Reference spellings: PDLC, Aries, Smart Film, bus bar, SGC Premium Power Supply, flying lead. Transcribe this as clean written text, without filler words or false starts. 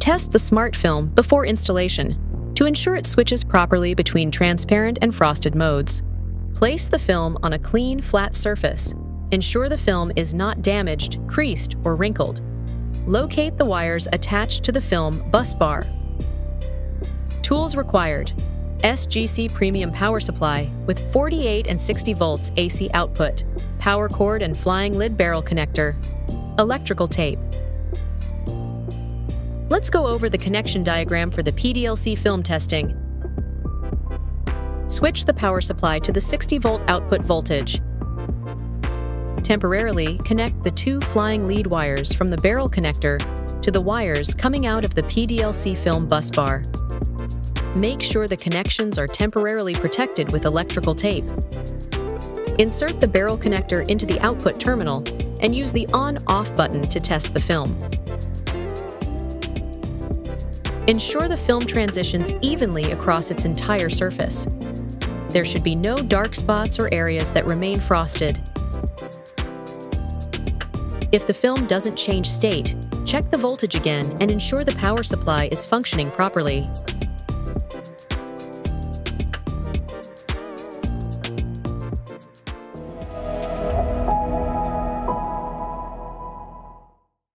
Test the Smart Film before installation to ensure it switches properly between transparent and frosted modes. Place the film on a clean, flat surface. Ensure the film is not damaged, creased, or wrinkled. Locate the wires attached to the film bus bar. Tools required: SGC Premium Power Supply with 48 and 60 volts AC output, power cord and flying lid barrel connector, electrical tape. Let's go over the connection diagram for the PDLC film testing. Switch the power supply to the 60 volt output voltage. Temporarily connect the two flying lead wires from the barrel connector to the wires coming out of the PDLC film bus bar. Make sure the connections are temporarily protected with electrical tape. Insert the barrel connector into the output terminal and use the on-off button to test the film. Ensure the film transitions evenly across its entire surface. There should be no dark spots or areas that remain frosted. If the film doesn't change state, check the voltage again and ensure the power supply is functioning properly.